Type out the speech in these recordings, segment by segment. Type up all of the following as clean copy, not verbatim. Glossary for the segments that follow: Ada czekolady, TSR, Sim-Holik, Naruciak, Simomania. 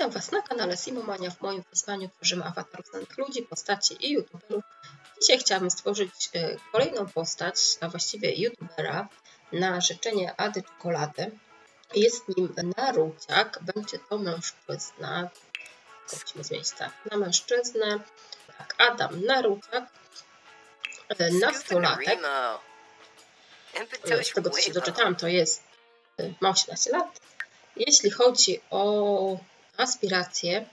Witam Was na kanale Simomania. W moim wyzwaniu tworzymy awatar znanych ludzi, postaci i youtuberów. Dzisiaj chciałabym stworzyć kolejną postać, a właściwie youtubera, na życzenie Ady Czekolady. Jest nim Naruciak, będzie to mężczyzna. Musimy zmienić tak na mężczyznę. Tak, Adam Naruciak, nastolatek. Z tego co się doczytałam, to jest, ma 18 lat. Jeśli chodzi o aspiracje,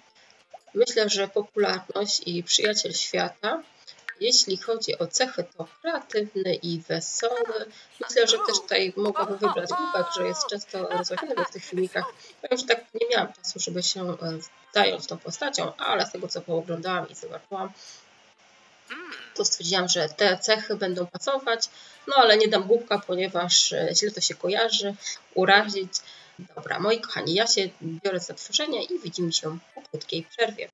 myślę, że popularność i przyjaciel świata. Jeśli chodzi o cechy, to kreatywny i wesoły. Myślę, że też tutaj mogłabym wybrać głupek, że jest często rozmawiany w tych filmikach. Powiem, że tak nie miałam czasu, żeby się zająć tą postacią, ale z tego, co pooglądałam i zobaczyłam, to stwierdziłam, że te cechy będą pasować, no ale nie dam głupka, ponieważ źle to się kojarzy, urazić. Dobra, moi kochani, ja się biorę za tworzenie i widzimy się po krótkiej przerwie.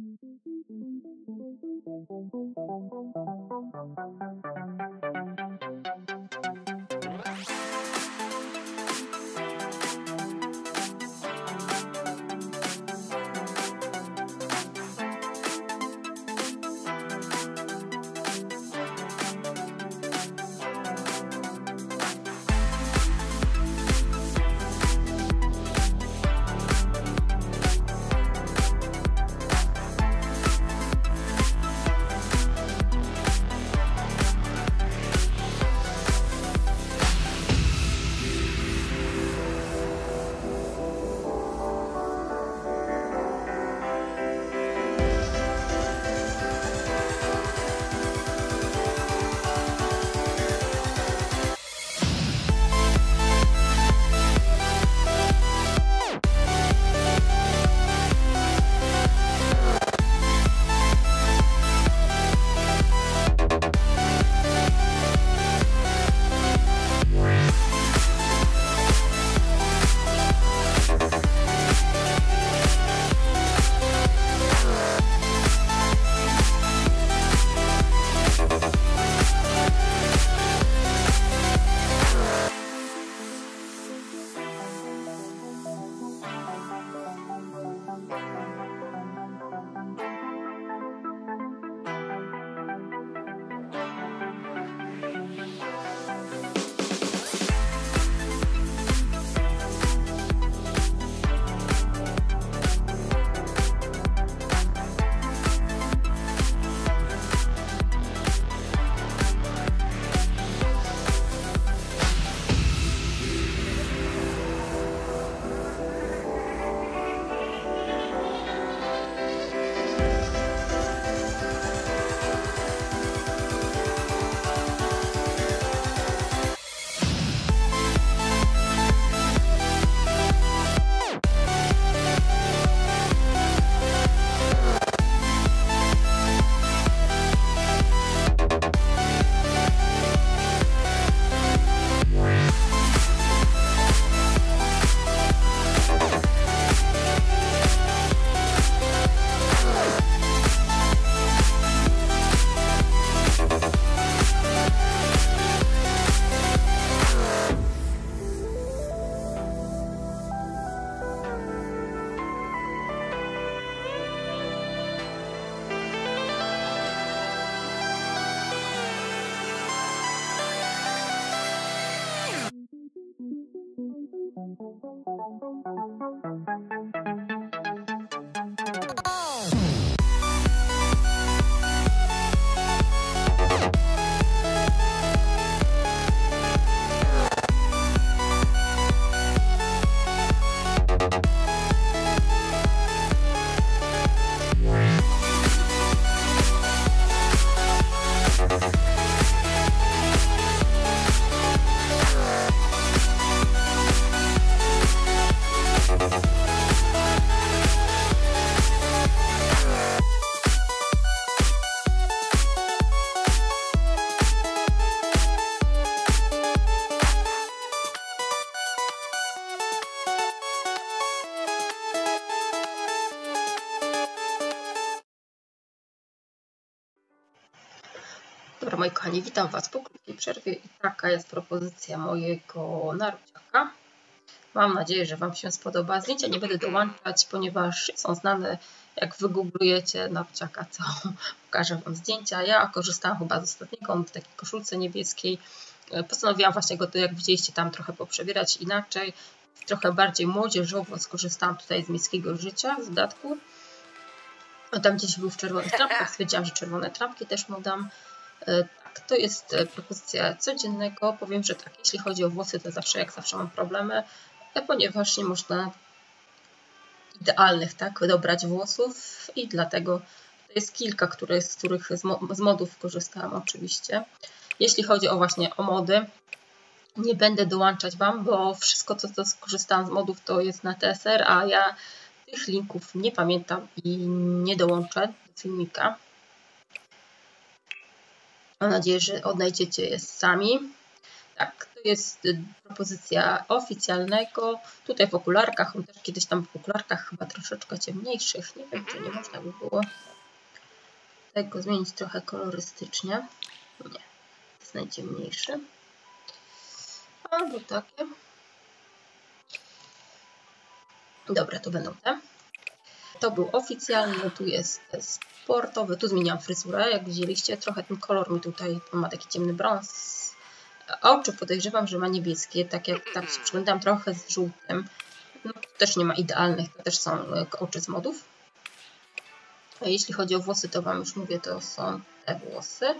Dobra, moi kochani, witam Was po krótkiej przerwie i taka jest propozycja mojego Naruciaka. Mam nadzieję, że Wam się spodoba. Zdjęcia nie będę dołączać, ponieważ są znane. Jak wygooglujecie Naruciaka, to pokażę Wam zdjęcia. Ja korzystałam chyba z ostatniego, on w takiej koszulce niebieskiej. Postanowiłam właśnie go, jak widzieliście, tam trochę poprzebierać inaczej. Trochę bardziej młodzieżowo skorzystałam tutaj z miejskiego życia w dodatku. Tam gdzieś był w czerwonych trampkach, stwierdziłam, że czerwone trampki też mu dam. Tak, to jest propozycja codziennego. Powiem, że tak, jeśli chodzi o włosy, to zawsze jak zawsze mam problemy, ponieważ nie można idealnych, tak, dobrać włosów i dlatego to jest kilka, z których z modów korzystałam oczywiście. Jeśli chodzi o właśnie o mody, nie będę dołączać Wam, bo wszystko, co skorzystałam z modów, to jest na TSR, a ja tych linków nie pamiętam i nie dołączę do filmika. Mam nadzieję, że odnajdziecie je sami. Tak, to jest propozycja oficjalnego. Tutaj w okularkach, on też kiedyś tam w okularkach chyba troszeczkę ciemniejszych. Nie wiem, czy nie można by było tego zmienić trochę kolorystycznie. Nie, jest najciemniejszy. Albo takie. Dobra, to będą te. To był oficjalny, tu jest sportowy. Tu zmieniam fryzurę, jak widzieliście. Trochę ten kolor mi tutaj, on ma taki ciemny brąz. Oczy podejrzewam, że ma niebieskie, tak jak tak się przyglądam, trochę z żółtym. No, to też nie ma idealnych, to też są oczy z modów. A jeśli chodzi o włosy, to Wam już mówię, to są te włosy.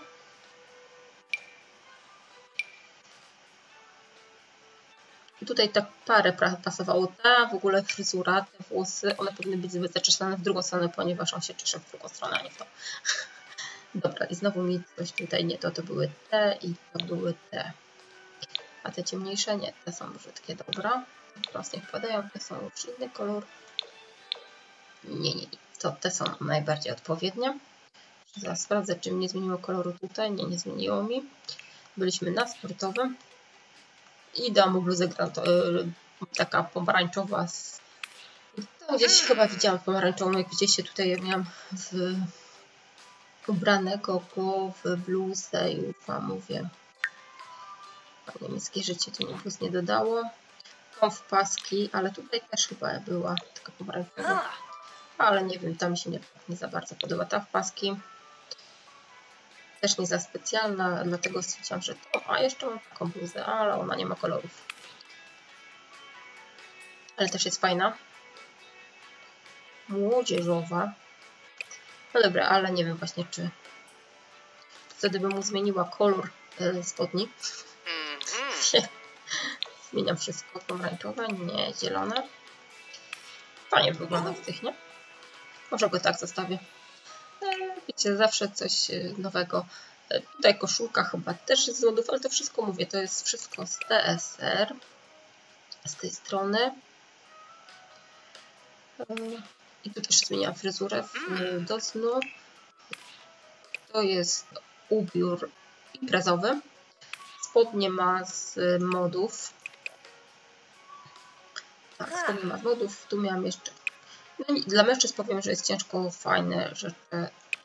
I tutaj tak parę pasowało, ta w ogóle fryzura, te włosy, one powinny być zaczesane w drugą stronę, ponieważ on się czesze w drugą stronę, a nie w tą. Dobra, i znowu mi coś tutaj nie, to były te i to były te. A te ciemniejsze? Nie, te są brzydkie, dobra. Teraz nie wpadają, te są już inny kolor. Nie, to te są najbardziej odpowiednie. Zaraz sprawdzę, czy mi nie zmieniło koloru tutaj. Nie zmieniło mi. Byliśmy na sportowym. I dam mu bluzę taka pomarańczowa. To gdzieś chyba widziałam pomarańczową, jak widzieliście tutaj, ja miałam w... ubranego go w bluzę i ufam, mówię. Niemieckie życie to mi bluz nie dodało. Tą w paski, ale tutaj też chyba była taka pomarańczowa. Ale nie wiem, ta mi się nie za bardzo podoba. Ta w paski też nie za specjalna, dlatego stwierdziłam, że to. A jeszcze mam taką bluzę, ale ona nie ma kolorów. Ale też jest fajna. Młodzieżowa. No dobra, ale nie wiem właśnie, czy wtedy bym mu zmieniła kolor spodni. Zmieniam wszystko, pomarańczowe, nie zielone. Fajnie wygląda w tych, nie? Może go tak zostawię. Wiecie, zawsze coś nowego. Tutaj koszulka chyba też jest z lodów, ale to wszystko mówię, to jest wszystko z TSR. Z tej strony. I tu też zmieniam fryzurę do snu. To jest ubiór imprezowy. Spodnie ma z modów. Tak, spodnie ma z modów. Tu miałam jeszcze... No, dla mężczyzn powiem, że jest ciężko fajne rzeczy.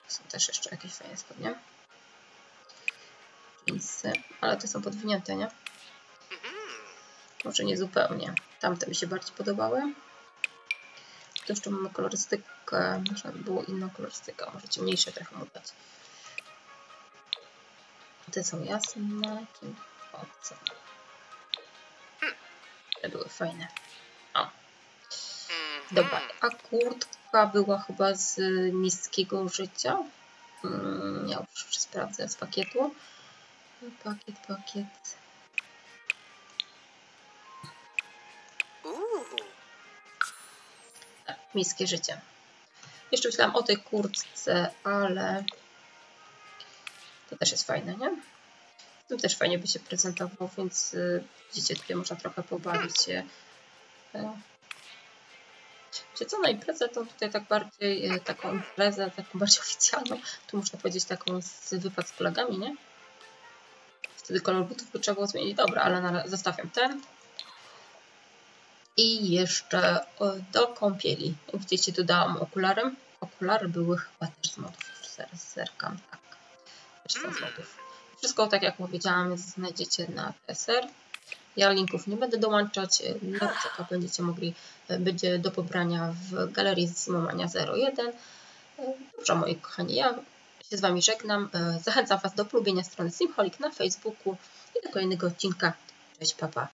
Są też jeszcze jakieś fajne spodnie. Jeansy. Ale te są podwinięte, nie? Może nie zupełnie. Tamte mi się bardziej podobały. To jeszcze mamy kolorystykę, można by było inną kolorystykę, może ciemniejsze trochę dać. Te są jasne, o co? Te były fajne. O. Dobra, a kurtka była chyba z miejskiego życia. Ja już sprawdzę z pakietu. Pakiet. Miejskie życie. Jeszcze myślałam o tej kurtce, ale to też jest fajne, nie? To też fajnie by się prezentował, więc widzicie, tutaj można trochę pobawić się. Wiecie co, na imprezę to tutaj tak bardziej, taką imprezę, taką bardziej oficjalną, tu można powiedzieć taką z wypad z kolegami, nie? Wtedy kolor butów by trzeba było zmienić. Dobra, ale zostawiam ten. I jeszcze do kąpieli. Widzicie, tu dałam okulary. Okulary były chyba też z modów. Zerkam, tak. Też są z modów. Wszystko, tak jak powiedziałam, znajdziecie na TSR. Ja linków nie będę dołączać, Naruciaka będziecie mogli, będzie do pobrania w galerii Simomania 01. Dobrze, moi kochani, ja się z Wami żegnam. Zachęcam Was do polubienia strony Sim-Holik na Facebooku i do kolejnego odcinka. Cześć, pa, pa.